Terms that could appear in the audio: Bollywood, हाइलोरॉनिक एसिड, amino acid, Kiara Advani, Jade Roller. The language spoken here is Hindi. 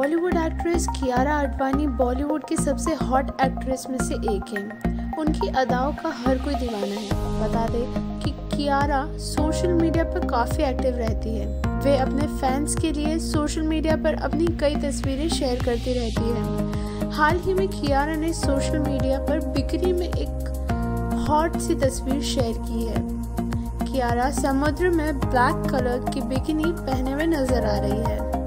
बॉलीवुड एक्ट्रेस कियारा आडवाणी बॉलीवुड की सबसे हॉट एक्ट्रेस में से एक हैं। उनकी अदाओं का हर कोई दीवाना है। बता दें कि कियारा सोशल मीडिया पर काफ़ी एक्टिव रहती है। वे अपने फैंस के लिए सोशल मीडिया पर अपनी कई तस्वीरें शेयर करती रहती है। हाल ही में कियारा ने सोशल मीडिया पर बिक्री में एक हॉट सी तस्वीर शेयर की है। कियारा समुद्र में ब्लैक कलर की बिकिनी पहने हुए नजर आ रही है।